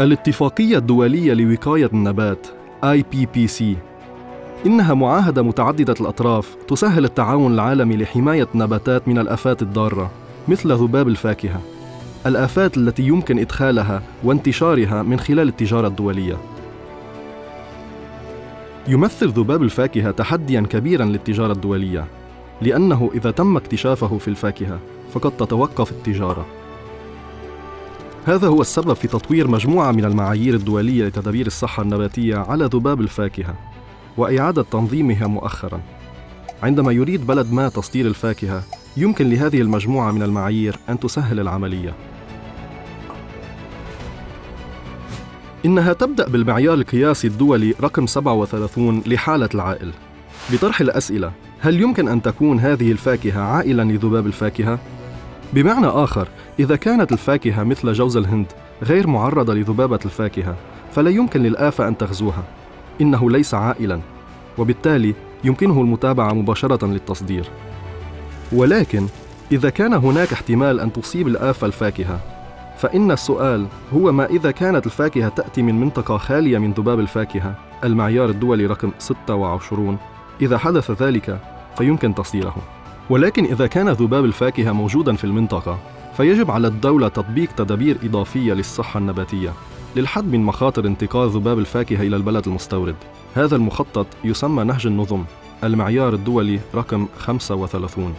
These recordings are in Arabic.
الاتفاقية الدولية لوقاية النبات IPPC إنها معاهدة متعددة الأطراف تسهل التعاون العالمي لحماية النباتات من الآفات الضارة مثل ذباب الفاكهة، الآفات التي يمكن إدخالها وانتشارها من خلال التجارة الدولية. يمثل ذباب الفاكهة تحدياً كبيراً للتجارة الدولية، لأنه إذا تم اكتشافه في الفاكهة فقد تتوقف التجارة. هذا هو السبب في تطوير مجموعة من المعايير الدولية لتدابير الصحة النباتية على ذباب الفاكهة وإعادة تنظيمها مؤخراً. عندما يريد بلد ما تصدير الفاكهة، يمكن لهذه المجموعة من المعايير أن تسهل العملية. إنها تبدأ بالمعيار القياسي الدولي رقم 37 لحالة العائل، بطرح الأسئلة: هل يمكن أن تكون هذه الفاكهة عائلاً لذباب الفاكهة؟ بمعنى آخر، إذا كانت الفاكهة مثل جوز الهند غير معرضة لذبابة الفاكهة، فلا يمكن للآفة أن تغزوها، إنه ليس عائلاً، وبالتالي يمكنه المتابعة مباشرة للتصدير. ولكن إذا كان هناك احتمال أن تصيب الآفة الفاكهة، فإن السؤال هو: ما إذا كانت الفاكهة تأتي من منطقة خالية من ذباب الفاكهة، المعيار الدولي رقم 26، إذا حدث ذلك فيمكن تصديره. ولكن إذا كان ذباب الفاكهة موجوداً في المنطقة، فيجب على الدولة تطبيق تدابير إضافية للصحة النباتية للحد من مخاطر انتقال ذباب الفاكهة إلى البلد المستورد. هذا المخطط يسمى نهج النظم، المعيار الدولي رقم 35.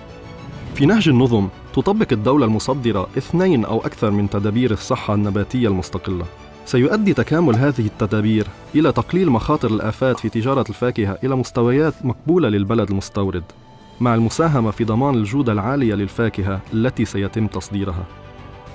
في نهج النظم تطبق الدولة المصدرة 2 أو أكثر من تدابير الصحة النباتية المستقلة. سيؤدي تكامل هذه التدابير إلى تقليل مخاطر الآفات في تجارة الفاكهة إلى مستويات مقبولة للبلد المستورد، مع المساهمة في ضمان الجودة العالية للفاكهة التي سيتم تصديرها.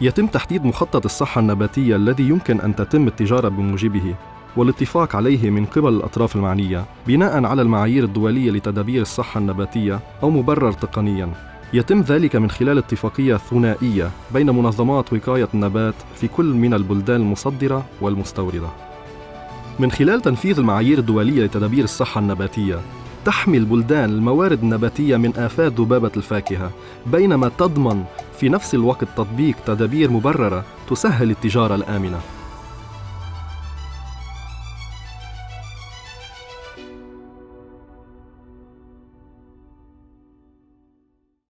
يتم تحديد مخطط الصحة النباتية الذي يمكن أن تتم التجارة بموجبه والاتفاق عليه من قبل الأطراف المعنية بناءً على المعايير الدولية لتدابير الصحة النباتية أو مبرر تقنياً. يتم ذلك من خلال اتفاقية ثنائية بين منظمات وقاية النبات في كل من البلدان المصدرة والمستوردة. من خلال تنفيذ المعايير الدولية لتدابير الصحة النباتية، تحمي البلدان الموارد النباتية من آفات ذبابة الفاكهة، بينما تضمن في نفس الوقت تطبيق تدابير مبررة تسهل التجارة الآمنة.